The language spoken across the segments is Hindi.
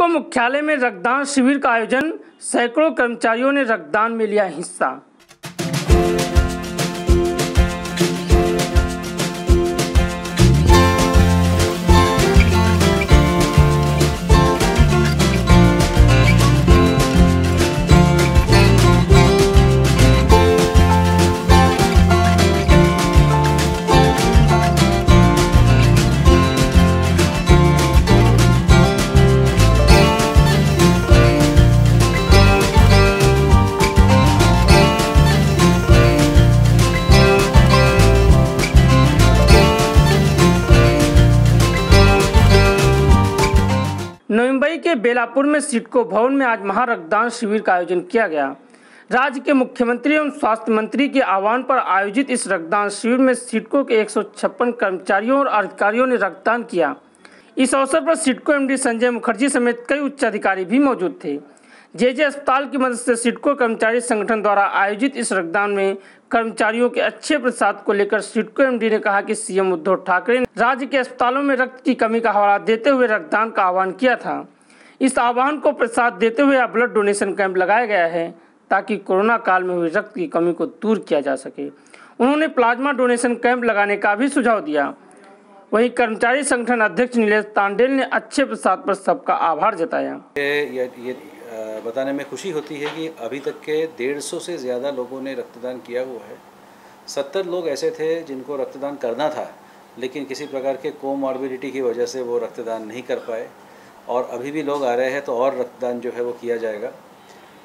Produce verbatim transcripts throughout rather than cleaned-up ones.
सिडको मुख्यालय में रक्तदान शिविर का आयोजन, सैकड़ों कर्मचारियों ने रक्तदान में लिया हिस्सा। मुंबई के बेलापुर में सिडको भवन में आज महा रक्तदान शिविर का आयोजन किया गया। राज्य के मुख्यमंत्री एवं स्वास्थ्य मंत्री के आह्वान पर आयोजित इस रक्तदान शिविर में सिडको के एक सौ छप्पन कर्मचारियों और अधिकारियों ने रक्तदान किया। इस अवसर पर सिडको एमडी संजय मुखर्जी समेत कई उच्च अधिकारी भी मौजूद थे। जे जे अस्पताल की मदद से सिडको कर्मचारी संगठन द्वारा आयोजित इस रक्तदान में कर्मचारियों के अच्छे प्रसाद को लेकर सिडको एमडी ने कहा कि सीएम उद्धव ठाकरे ने राज्य के अस्पतालों में रक्त की कमी का हवाला देते हुए रक्तदान का आह्वान किया था। इस आह्वान को प्रसाद देते हुए अब ब्लड डोनेशन कैंप लगाया गया है ताकि कोरोना काल में हुई रक्त की कमी को दूर किया जा सके। उन्होंने प्लाज्मा डोनेशन कैंप लगाने का भी सुझाव दिया। वहीं कर्मचारी संगठन अध्यक्ष नीलेश तांडेल ने अच्छे प्रसाद पर सबका आभार जताया। बताने में खुशी होती है कि अभी तक के डेढ़ सौ से ज़्यादा लोगों ने रक्तदान किया हुआ है। सत्तर लोग ऐसे थे जिनको रक्तदान करना था, लेकिन किसी प्रकार के कोमॉर्बिडिटी की वजह से वो रक्तदान नहीं कर पाए, और अभी भी लोग आ रहे हैं तो और रक्तदान जो है वो किया जाएगा।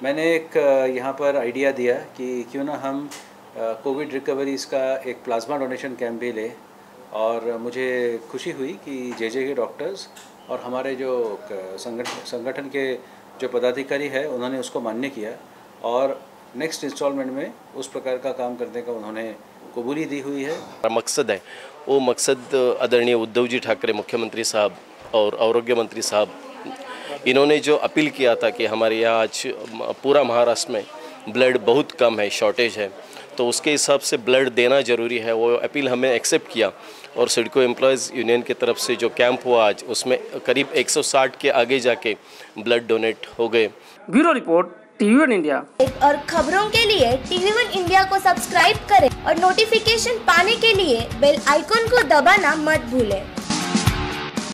मैंने एक यहाँ पर आइडिया दिया कि क्यों ना हम कोविड रिकवरीज़ का एक प्लाज्मा डोनेशन कैंप भी लें, और मुझे खुशी हुई कि जे जे के डॉक्टर्स और हमारे जो संगठन संगठन के जो पदाधिकारी है उन्होंने उसको मान्य किया, और नेक्स्ट इंस्टॉलमेंट में उस प्रकार का काम करने का उन्होंने कबूली दी हुई है। मकसद है वो मकसद आदरणीय उद्धव जी ठाकरे मुख्यमंत्री साहब और आरोग्य मंत्री साहब, इन्होंने जो अपील किया था कि हमारे यहाँ आज पूरा महाराष्ट्र में ब्लड बहुत कम है, शॉर्टेज है, तो उसके हिसाब से ब्लड देना ज़रूरी है। वो अपील हमें एक्सेप्ट किया, और सिडको एम्प्लॉयज़ यूनियन की तरफ से जो कैंप हुआ आज उसमें करीब एक सौ साठ के आगे जाके ब्लड डोनेट हो गए। Bureau report, TV One India. और खबरों के लिए टीवी वन इंडिया को सब्सक्राइब करें और नोटिफिकेशन पाने के लिए बेल आइकॉन को दबाना मत भूलें।